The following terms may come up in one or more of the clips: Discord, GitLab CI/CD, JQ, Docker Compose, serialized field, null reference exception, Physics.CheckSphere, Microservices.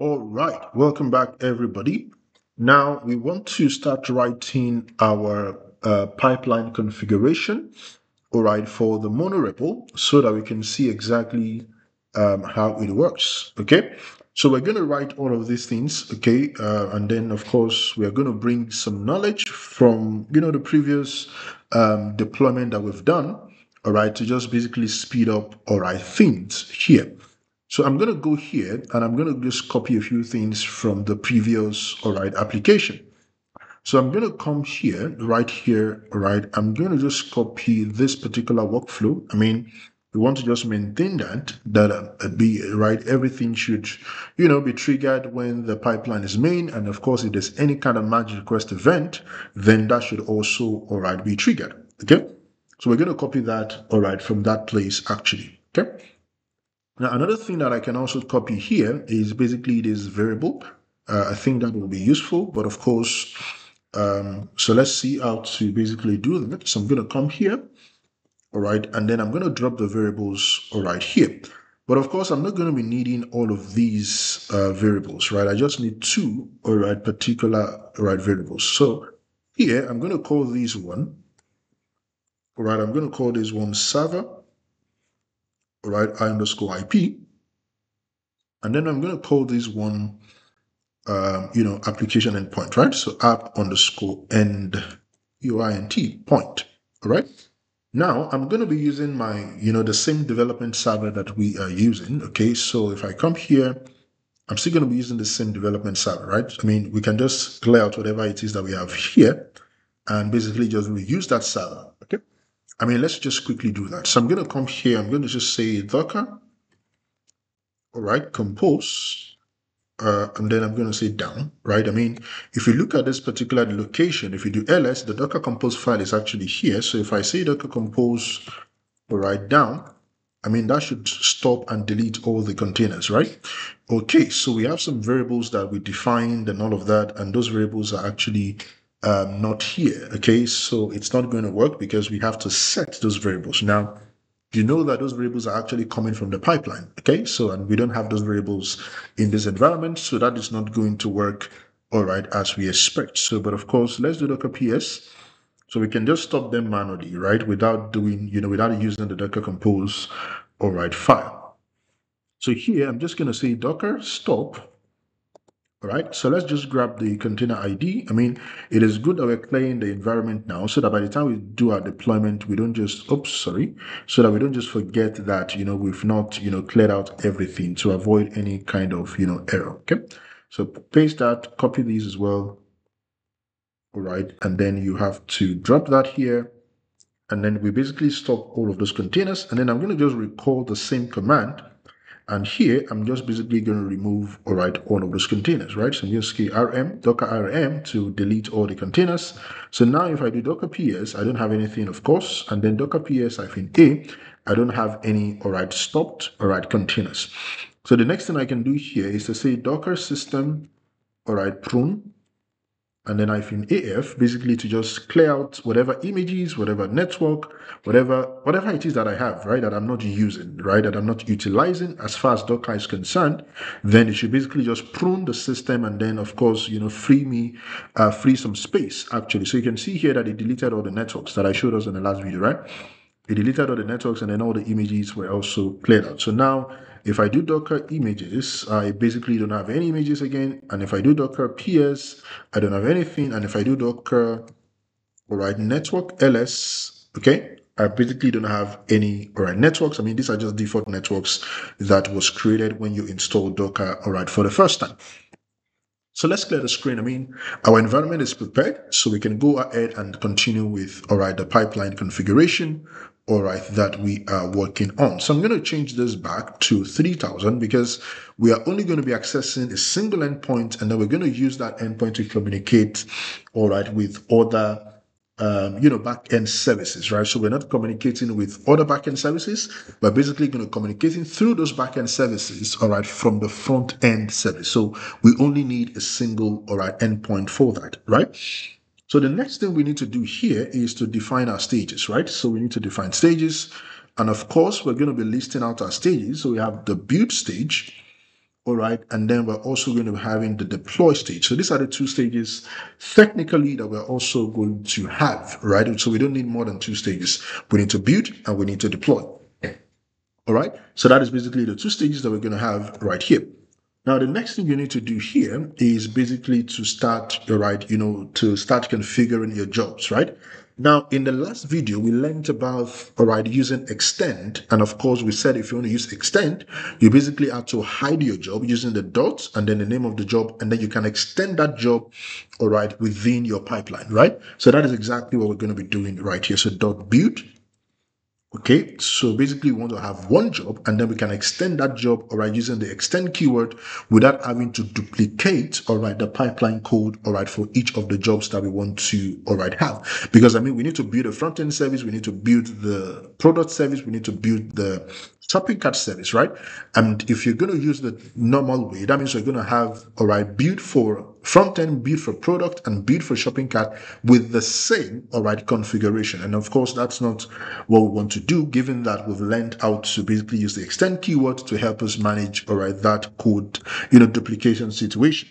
All right, welcome back, everybody. Now we want to start writing our pipeline configuration, all right, for the monorepo so that we can see exactly how it works, okay? So we're going to write all of these things, okay? And then, of course, we're going to bring some knowledge from, you know, the previous deployment that we've done, all right, to just basically speed up, all right, things here. So I'm going to go here and I'm going to just copy a few things from the previous, all right, application. So I'm going to come here, right here, all right, I'm going to just copy this particular workflow. I mean, we want to just maintain that be right. Everything should, you know, be triggered when the pipeline is made. And of course, if there's any kind of merge request event, then that should also, all right, be triggered. Okay. So we're going to copy that, all right, from that place actually. Okay. Now, another thing that I can also copy here is basically this variable. I think that will be useful, but of course, so let's see how to basically do that. So I'm going to come here, all right, and then I'm going to drop the variables, all right, here. But of course, I'm not going to be needing all of these variables, right? I just need two, all right, particular, all right, variables. So here, I'm going to call this one, all right, I'm going to call this one server, all right, I_IP, and then I'm going to call this one, you know, application endpoint, right? So app_end point, all right? Now I'm going to be using my, you know, the same development server that we are using, okay? So if I come here, I'm still going to be using the same development server, right? I mean, we can just clear out whatever it is that we have here and basically just reuse that server, okay? I mean, let's just quickly do that. So I'm going to come here. I'm going to just say Docker, all right, Compose, and then I'm going to say down, right? I mean, if you look at this particular location, if you do ls, the Docker Compose file is actually here. So if I say Docker Compose, all right, down, I mean, that should stop and delete all the containers, right? Okay, so we have some variables that we defined and all of that, and those variables are actually not here, okay? So it's not going to work because we have to set those variables. Now, you know that those variables are actually coming from the pipeline, okay? So, and we don't have those variables in this environment, so that is not going to work, all right, as we expect. So, but of course, let's do Docker PS. So we can just stop them manually, right? Without doing, you know, without using the Docker Compose, all right, file. So here, I'm just going to say Docker stop. All right, so let's just grab the container ID. I mean, it is good that we're clearing the environment now so that by the time we do our deployment, we don't just, oops, sorry, so that we don't just forget that, you know, we've not, you know, cleared out everything to avoid any kind of, you know, error, okay? So paste that, copy these as well, all right, and then you have to drop that here, and then we basically stop all of those containers, and then I'm going to just recall the same command. And here, I'm just basically going to remove, all right, all of those containers, right? So I'm just rm, docker rm to delete all the containers. So now if I do docker ps, I don't have anything, of course. And then docker ps-a, I don't have any, all right, stopped, all right, containers. So the next thing I can do here is to say docker system, all right, prune, and then -af, basically to just clear out whatever images, whatever network, whatever it is that I have, right, that I'm not using, right, that I'm not utilizing as far as Docker is concerned, then it should basically just prune the system and then, of course, you know, free some space, actually. So you can see here that it deleted all the networks that I showed us in the last video, right? It deleted all the networks and then all the images were also cleared out. So now if I do Docker images, I basically don't have any images again. And if I do Docker PS, I don't have anything. And if I do Docker, all right, network LS, okay, I basically don't have any, all right, networks. I mean, these are just default networks that was created when you install Docker, all right, for the first time. So let's clear the screen. I mean, our environment is prepared, so we can go ahead and continue with, all right, the pipeline configuration, all right, that we are working on. So I'm going to change this back to 3000 because we are only going to be accessing a single endpoint, and then we're going to use that endpoint to communicate, all right, with other, you know, back-end services, right? So we're not communicating with other back-end services. We're basically going to communicating through those back-end services, all right, from the front-end service. So we only need a single, all right, endpoint for that, right? So the next thing we need to do here is to define our stages, right? So we need to define stages. And of course, we're going to be listing out our stages. So we have the build stage, All right. And then we're also going to be having the deploy stage. So these are the two stages technically that we're also going to have, right? So we don't need more than two stages. We need to build and we need to deploy. All right. So that is basically the two stages that we're going to have right here. Now, the next thing you need to do here is basically to start, right, you know, to start configuring your jobs, right? Now, in the last video, we learned about, all right, using extend. And of course, we said if you want to use extend, you basically have to hide your job using the dots and then the name of the job. And then you can extend that job, all right, within your pipeline, right? So that is exactly what we're going to be doing right here. So dot build. Okay, so basically we want to have one job and then we can extend that job, all right, using the extend keyword without having to duplicate, all right, the pipeline code, all right, for each of the jobs that we want to, all right, have. Because, I mean, we need to build a front-end service, we need to build the product service, we need to build the shopping cart service, right? And if you're going to use the normal way, that means you're going to have, all right, build for front-end, build for product, and build for shopping cart with the same, all right, configuration. And of course, that's not what we want to do, given that we've learned how to basically use the extend keyword to help us manage, all right, that code, you know, duplication situation.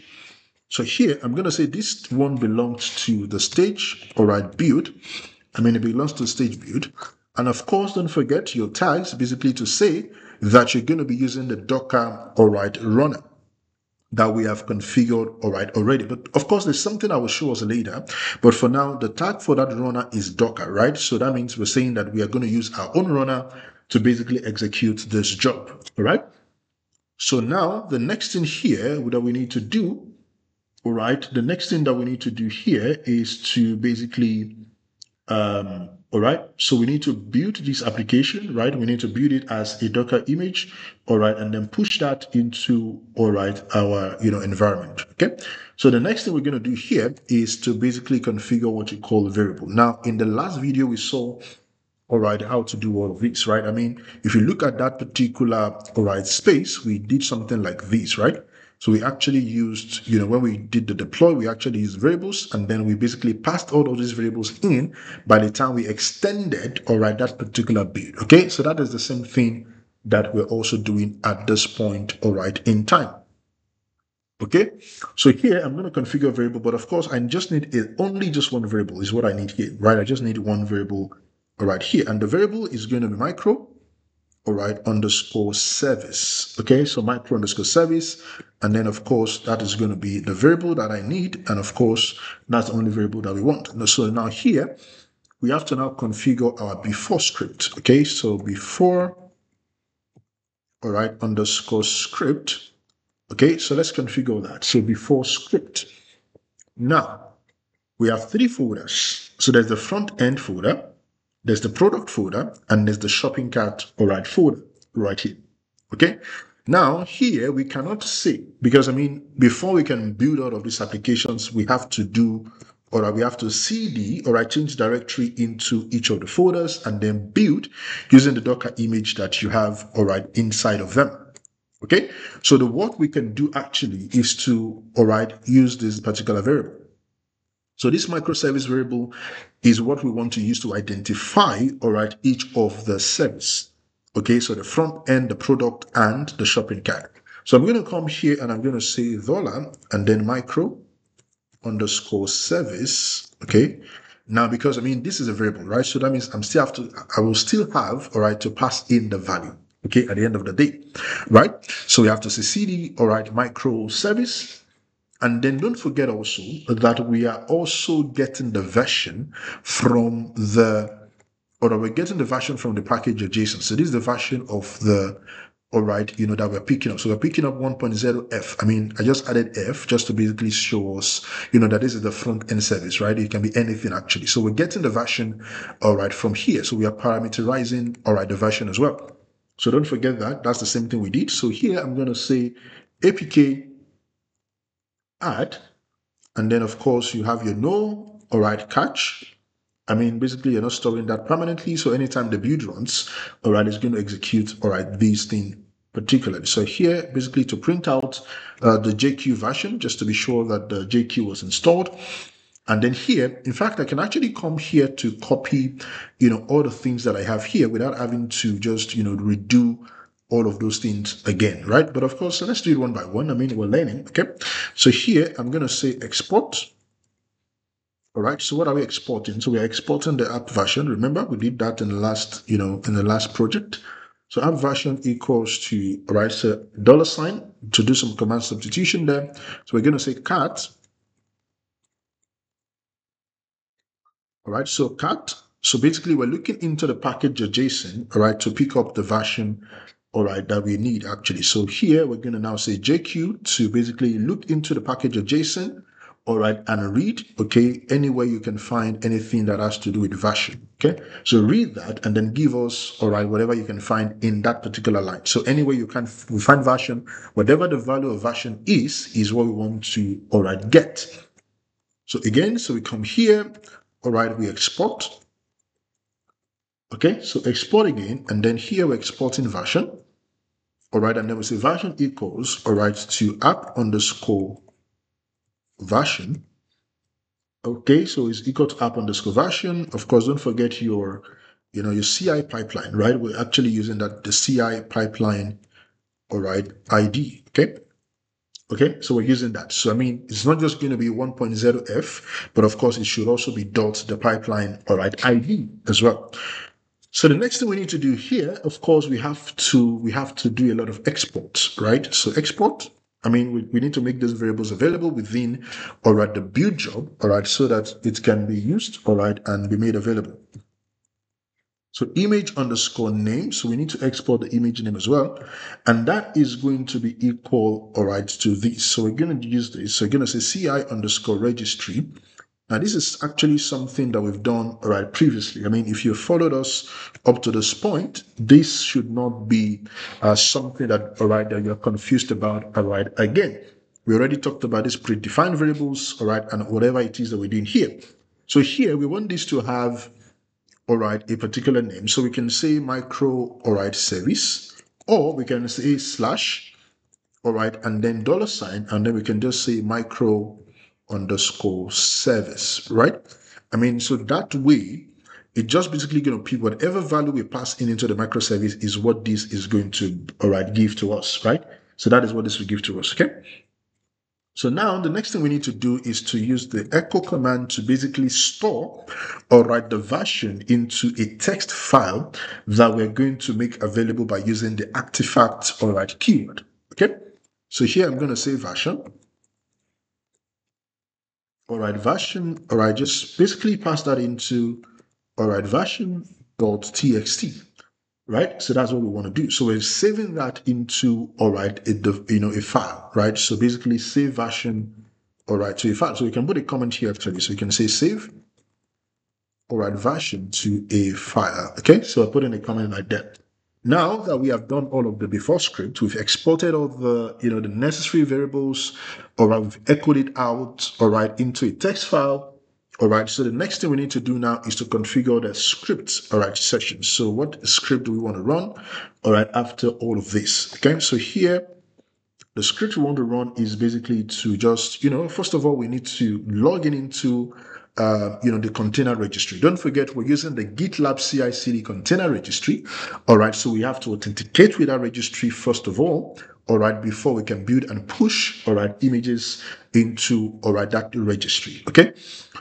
So here, I'm going to say this one belongs to the stage, all right, build. I mean, it belongs to stage build. And of course, don't forget your tags basically to say that you're going to be using the Docker, all right, runner that we have configured, all right, already. But of course, there's something I will show us later. But for now, the tag for that runner is Docker, right? So that means we're saying that we are going to use our own runner to basically execute this job, all right? So now the next thing here that we need to do, all right, the next thing that we need to do here is to basically, all right, so we need to build this application, right? We need to build it as a Docker image, all right, and then push that into, all right, our, you know, environment, okay? So the next thing we're going to do here is to basically configure what you call a variable. Now, in the last video, we saw, all right, how to do all of this, right? I mean, if you look at that particular, all right, space, we did something like this, right? So we actually used, you know, when we did the deploy, we actually used variables, and then we basically passed all of these variables in by the time we extended, all right, that particular build, okay? So that is the same thing that we're also doing at this point, all right, in time, okay? So here, I'm going to configure a variable, but of course, I just need only just one variable is what I need here, right? I just need one variable, all right, here, and the variable is going to be micro, all right, underscore service, okay? So micro underscore service, and then of course that is going to be the variable that I need, and of course that's the only variable that we want. So now here we have to now configure our before script, okay? So before, all right, underscore script, okay? So let's configure that. So before script, now we have three folders. So there's the front end folder, there's the product folder, and there's the shopping cart, all right, folder right here, okay? Now here we cannot say, because I mean, before we can build all of these applications, we have to do, all right, we have to CD, all right, change directory into each of the folders and then build using the Docker image that you have, all right, inside of them. Okay, so the what we can do actually is to, all right, use this particular variable. So this microservice variable is what we want to use to identify, all right, each of the service. Okay, so the front end, the product, and the shopping cart. So I'm going to come here and I'm going to say dollar and then micro underscore service. Okay, now because I mean this is a variable, right? So that means I will still have, all right, to pass in the value. Okay, at the end of the day, right? So we have to say cd, all right, micro service. And then don't forget also that we are also getting the version from the, or we're getting the version from the package.json. So this is the version of the, all right, you know, that we're picking up. So we're picking up 1.0f. I mean, I just added f just to basically show us, you know, that this is the front end service, right? It can be anything actually. So we're getting the version, all right, from here. So we are parameterizing, all right, the version as well. So don't forget that. That's the same thing we did. So here I'm going to say apk add, and then of course you have your no, all right, catch. I mean, basically, you're not storing that permanently. So anytime the build runs, all right, it's going to execute, all right, this thing particularly. So here, basically, to print out the JQ version, just to be sure that the JQ was installed. And then here, in fact, I can actually come here to copy, you know, all the things that I have here without having to just, you know, redo, all of those things again, right? But of course, so let's do it one by one. I mean, we're learning, okay? So here, I'm going to say export. All right, so what are we exporting? So we are exporting the app version. Remember, we did that in the last, you know, in the last project. So app version equals to, all right, so $ to do some command substitution there. So we're going to say cat. All right, so cat. So basically, we're looking into the package.json, all right, to pick up the version, all right, that we need actually. So here, we're going to now say JQ to basically look into the package.json. All right, and read, okay, anywhere you can find anything that has to do with version, okay? So read that and then give us, all right, whatever you can find in that particular line. So anywhere you can find version, whatever the value of version is what we want to, all right, get. So again, so we come here, all right, we export. Okay, so export again, and then here we're exporting version. All right, and then we say version equals, all right, to app underscore version. Okay, so it's equal to app underscore version. Of course, don't forget your, you know, your CI pipeline, right? We're actually using that, the CI pipeline, all right, ID, okay? Okay, so we're using that. So, I mean, it's not just going to be 1.0f, but of course, it should also be dot the pipeline, all right, ID as well. So the next thing we need to do here, of course, we have to do a lot of exports, right? So export, I mean, we need to make those variables available within, all right, the build job, all right, so that it can be used, all right, and be made available. So image underscore name, so we need to export the image name as well, and that is going to be equal, all right, to this. So we're going to use this, so we're going to say CI underscore registry. Now, this is actually something that we've done, all right, previously. I mean, if you followed us up to this point, this should not be something that, all right, that you're confused about, all right, again. We already talked about these predefined variables, all right, and whatever it is that we're doing here. So here, we want this to have, all right, a particular name. So we can say micro, all right, service, or we can say slash, all right, and then $, and then we can just say micro underscore service, right? I mean, so that way, it just basically going to pick whatever value we pass in into the microservice is what this is going to, all right, give to us, right? So that is what this will give to us, okay? So now the next thing we need to do is to use the echo command to basically store, all right, the version into a text file that we're going to make available by using the artifact, all right, keyword, okay? So here I'm going to say version. All right, version, all right, just basically pass that into, all right, version.txt, right? So that's what we want to do. So we're saving that into, all right, a file, right? So basically save version, all right, to a file. So we can put a comment here actually. So we can say save, all right, version to a file, okay? So I put in a comment like that. Now that we have done all of the before script, we've exported all the, you know, the necessary variables, all right, we've echoed it out, all right, into a text file, all right, so the next thing we need to do now is to configure the script, all right, section. So what script do we want to run, all right, after all of this, okay? So here, the script we want to run is basically to just, you know, first of all, we need to log in into, you know, the container registry. Don't forget, we're using the GitLab CI/CD container registry. All right, so we have to authenticate with our registry first of all. All right, before we can build and push, all right, images into, all right, that registry. Okay,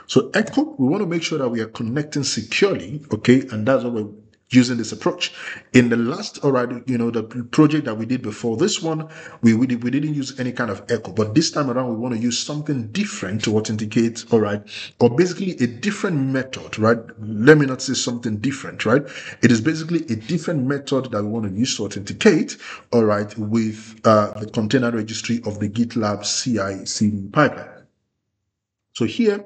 so echo, we want to make sure that we are connecting securely. Okay, and that's what we're using this approach. In the last, all right, you know, the project that we did before this one, we didn't use any kind of echo, but this time around, we want to use something different to authenticate, all right, or basically a different method, right? Let me not say something different, right? It is basically a different method that we want to use to authenticate, all right, with the container registry of the GitLab CI/CD pipeline. So here,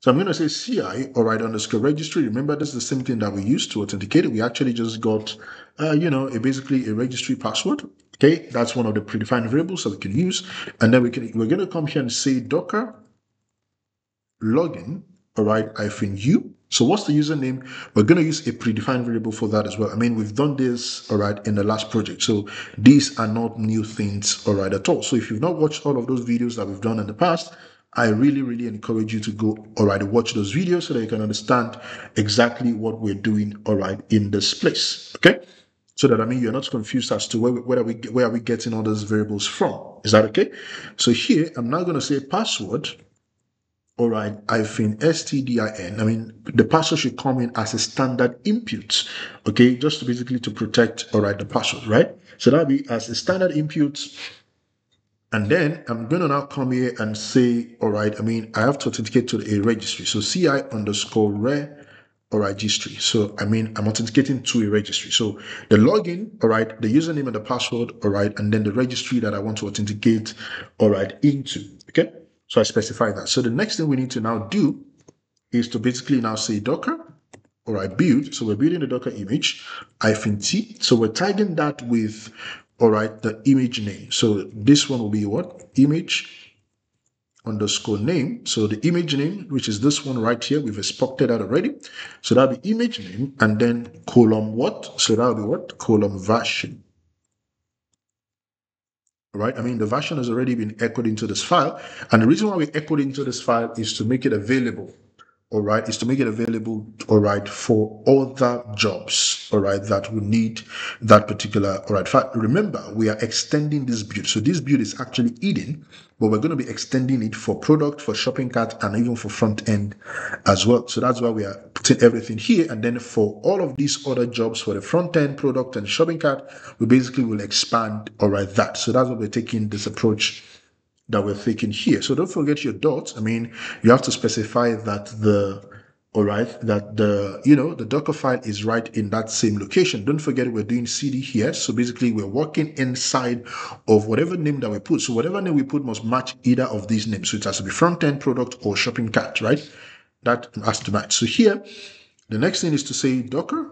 so I'm going to say CI, all right, underscore registry. Remember, this is the same thing that we used to authenticate it. We actually just got, you know, basically a registry password. Okay, that's one of the predefined variables that we can use. And then we're going to come here and say Docker login, all right, -u. So what's the username? We're going to use a predefined variable for that as well. I mean, we've done this, all right, in the last project. So these are not new things, all right, at all. So if you've not watched all of those videos that we've done in the past, I really, really encourage you to go, all right, watch those videos so that you can understand exactly what we're doing, all right, in this place, okay? so that, I mean, you're not confused as to where are we getting all those variables from. Is that okay? So here, I'm now going to say password, all right, -stdin. I mean, the password should come in as a standard input, okay? Just basically to protect, all right, the password, right? So that'll be as a standard input. And then I'm going to now come here and say, all right, I mean, I have to authenticate to a registry. So CI_re. Or registry. So, I mean, I'm authenticating to a registry. So the login, all right, the username and the password, all right, and then the registry that I want to authenticate, all right, into, okay? So I specify that. So the next thing we need to now do is to basically now say Docker, all right, build. So we're building the Docker image, -t. So we're tagging that with, all right, the image name. So this one will be what? Image_name. So the image name, which is this one right here, we've exported that already. So that'll be image name and then column what? So that'll be what? Column version. All right. I mean, the version has already been echoed into this file. And the reason why we echoed into this file is to make it available. All right. Is to make it available. All right. For other jobs. All right. That will need that particular. All right. File. Remember, we are extending this build. So this build is actually hidden, but we're going to be extending it for product, for shopping cart, and even for front end as well. So that's why we are putting everything here. And then for all of these other jobs for the front end, product, and shopping cart, we basically will expand, all right, that. So that's what we're taking this approach that we're taking here. So don't forget your dots. I mean, you have to specify that the, all right, that the, you know, the Docker file is right in that same location. Don't forget we're doing CD here. So basically we're working inside of whatever name that we put. So whatever name we put must match either of these names. So it has to be front end, product, or shopping cart, right? That has to match. So here, the next thing is to say Docker,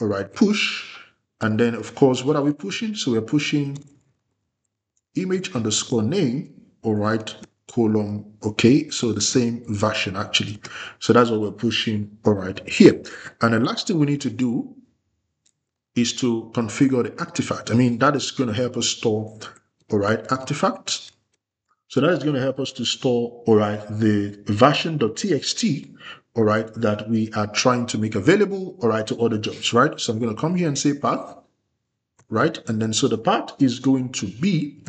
all right, push. And then of course, what are we pushing? So we're pushing image_name, all right, column, okay, so the same version actually. So that's what we're pushing, all right, here. And the last thing we need to do is to configure the artifact. I mean, that is going to help us store, all right, artifacts. So that is going to help us to store, all right, the version.txt, all right, that we are trying to make available, all right, to other jobs, right? So I'm going to come here and say path, right? And then so the path is going to be,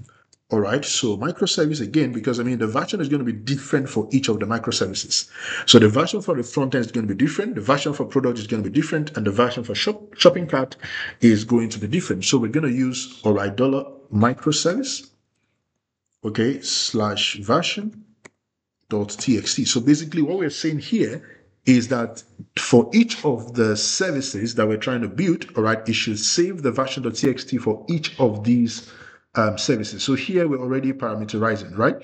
all right, so microservice again, because I mean, the version is going to be different for each of the microservices. So the version for the front end is going to be different. The version for product is going to be different. And the version for shopping cart is going to be different. So we're going to use, all right, $microservice, okay, /version.txt. So basically what we're saying here is that for each of the services that we're trying to build, all right, it should save the version.txt for each of these services. So here we're already parameterizing, right?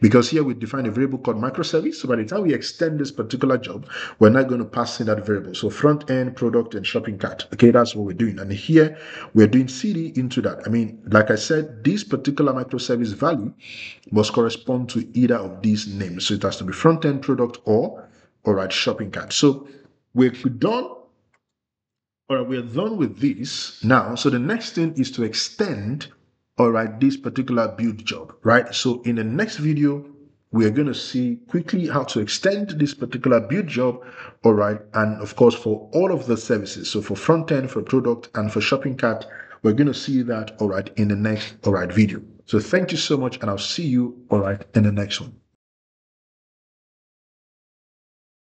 Because here we define a variable called microservice. So by the time we extend this particular job, we're not going to pass in that variable. So front end, product, and shopping cart. Okay, that's what we're doing. And here we're doing CD into that. I mean, like I said, this particular microservice value must correspond to either of these names. So it has to be front end, product, or, all right, shopping cart. So we're done. All right, we're done with this now. So the next thing is to extend, all right, this particular build job, right? So in the next video, we are going to see quickly how to extend this particular build job, all right? And of course, for all of the services, so for front end, for product, and for shopping cart, we're going to see that, all right, in the next, all right, video. So thank you so much, and I'll see you, all right, in the next one.